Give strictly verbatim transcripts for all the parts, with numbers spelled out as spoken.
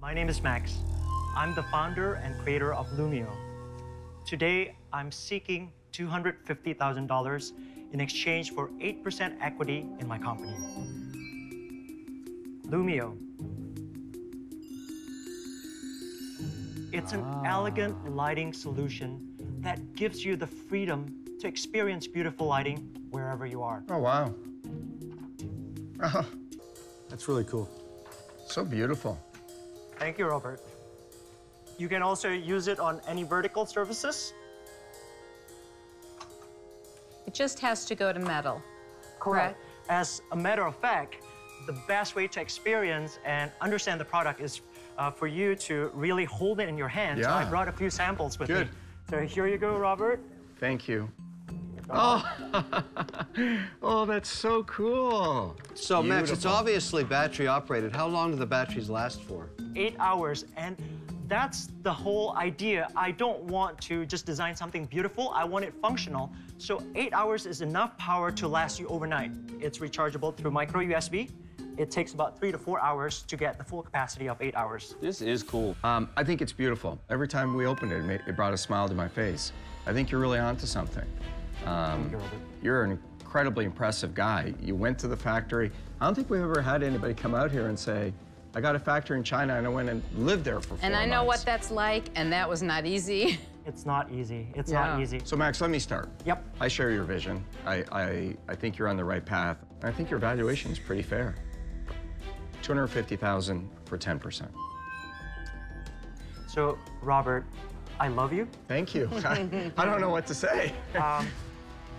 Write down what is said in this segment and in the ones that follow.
My name is Max. I'm the founder and creator of Lumio. Today, I'm seeking two hundred fifty thousand dollars in exchange for eight percent equity in my company. Lumio. It's an ah. elegant lighting solution that gives you the freedom to experience beautiful lighting wherever you are. Oh, wow. Oh, that's really cool. So beautiful. Thank you, Robert. You can also use it on any vertical surfaces. It just has to go to metal. Correct. Right? As a matter of fact, the best way to experience and understand the product is uh, for you to really hold it in your hands. Yeah. I brought a few samples with Good. me. So here you go, Robert. Thank you. Oh, oh, that's so cool. So, Beautiful. Max, it's obviously battery operated. How long do the batteries last for? Eight hours, and that's the whole idea. I don't want to just design something beautiful. I want it functional. So eight hours is enough power to last you overnight. It's rechargeable through micro U S B. It takes about three to four hours to get the full capacity of eight hours. This is cool. Um, I think it's beautiful. Every time we opened it, it, made, it brought a smile to my face. I think you're really onto something. Um, you, you're an incredibly impressive guy. You went to the factory. I don't think we've ever had anybody come out here and say, I got a factory in China and I went and lived there for four And I months. know what that's like, and that was not easy. It's not easy. It's yeah. not easy. So, Max, let me start. Yep. I share your vision. I, I, I think you're on the right path. I think your valuation is pretty fair. two hundred fifty thousand dollars for ten percent. So, Robert, I love you. Thank you. I, I don't know what to say. um,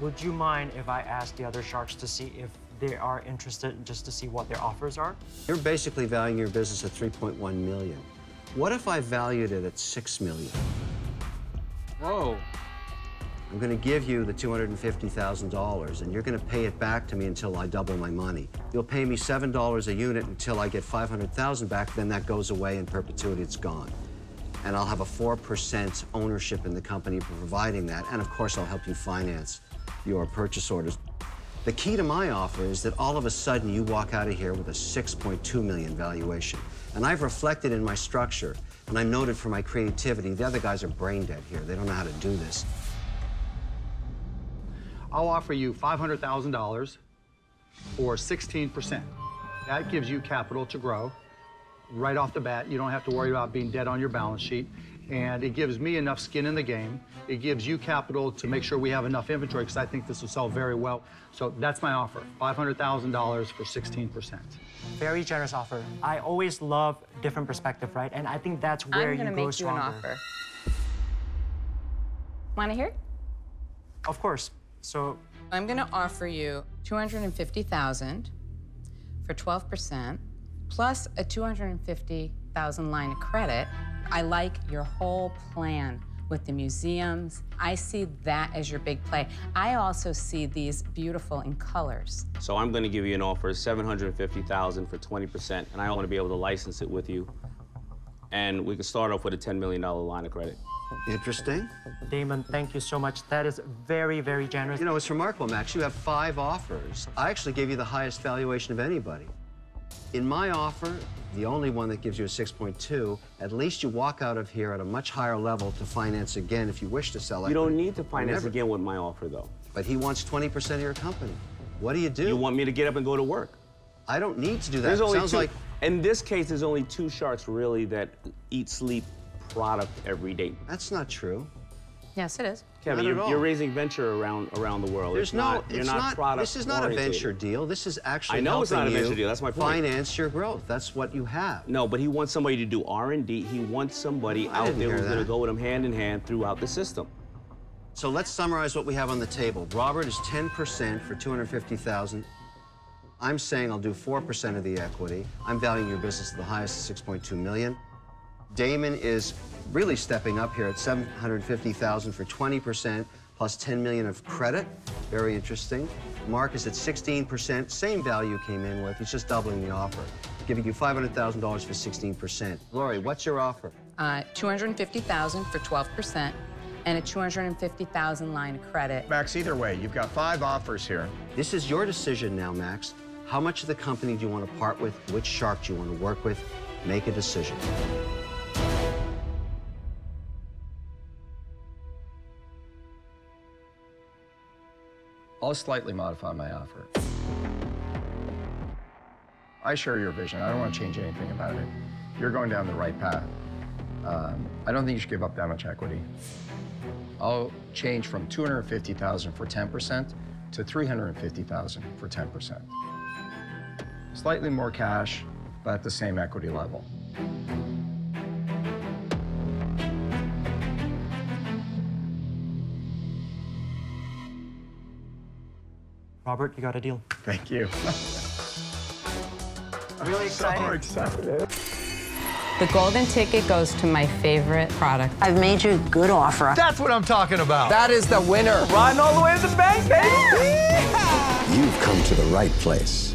would you mind if I asked the other sharks to see if they are interested, just to see what their offers are? You're basically valuing your business at three point one million dollars. What if I valued it at six million dollars? Whoa. I'm going to give you the two hundred fifty thousand dollars, and you're going to pay it back to me until I double my money. You'll pay me seven dollars a unit until I get five hundred thousand dollars back, then that goes away in perpetuity, it's gone. And I'll have a four percent ownership in the company for providing that, and of course I'll help you finance your purchase orders. The key to my offer is that all of a sudden you walk out of here with a six point two million dollars valuation. And I've reflected in my structure, and I'm noted for my creativity. The other guys are brain dead here. They don't know how to do this. I'll offer you five hundred thousand dollars or sixteen percent. That gives you capital to grow. Right off the bat, you don't have to worry about being dead on your balance sheet. And it gives me enough skin in the game. It gives you capital to make sure we have enough inventory, because I think this will sell very well. So that's my offer, five hundred thousand dollars for sixteen percent. Very generous offer. I always love different perspective, right? And I think that's where you go stronger. I'm gonna make you an offer. Wanna hear it? Of course, so. I'm gonna offer you two hundred fifty thousand dollars for twelve percent, plus a two hundred fifty thousand dollars line of credit. I like your whole plan with the museums. I see that as your big play. I also see these beautiful in colors. So I'm going to give you an offer of seven hundred fifty thousand dollars for twenty percent, and I want to be able to license it with you. And we can start off with a ten million dollar line of credit. Interesting. Daymond, thank you so much. That is very, very generous. You know, it's remarkable, Max. You have five offers. I actually gave you the highest valuation of anybody. In my offer, the only one that gives you a six point two, at least you walk out of here at a much higher level to finance again if you wish to sell it. You don't need to finance Never. again with my offer, though. But he wants twenty percent of your company. What do you do? You want me to get up and go to work. I don't need to do that. There's only Sounds two. like In this case, there's only two sharks, really, that eat, sleep product every day. That's not true. Yes, it is. Kevin, you're, you're raising venture around around the world. There's it's no, not, you're it's not, not product This is not oriented. a venture deal. This is actually I know it's not a venture deal. That's my point. Finance your growth. That's what you have. No, but he wants somebody to do R and D. He wants somebody I out there who's going to go with him hand in hand throughout the system. So let's summarize what we have on the table. Robert is ten percent for two hundred fifty thousand dollars. I'm saying I'll do four percent of the equity. I'm valuing your business at the highest at six point two million dollars. Daymond is really stepping up here at seven hundred fifty thousand dollars for twenty percent plus ten million dollars of credit. Very interesting. Mark is at sixteen percent, same value came in with. He's just doubling the offer, giving you five hundred thousand dollars for sixteen percent. Lori, what's your offer? Uh, two hundred fifty thousand dollars for twelve percent and a two hundred fifty thousand dollars line of credit. Max, either way, you've got five offers here. This is your decision now, Max. How much of the company do you want to part with? Which shark do you want to work with? Make a decision. I'll slightly modify my offer. I share your vision. I don't want to change anything about it. You're going down the right path. Um, I don't think you should give up that much equity. I'll change from two hundred fifty thousand dollars for ten percent to three hundred fifty thousand dollars for ten percent. Slightly more cash, but at the same equity level. Robert, you got a deal. Thank you. I'm really excited. So excited. The golden ticket goes to my favorite product. I've made you a good offer. That's what I'm talking about. That is the winner. Riding all the way to the bank, baby. Yeah. You've come to the right place.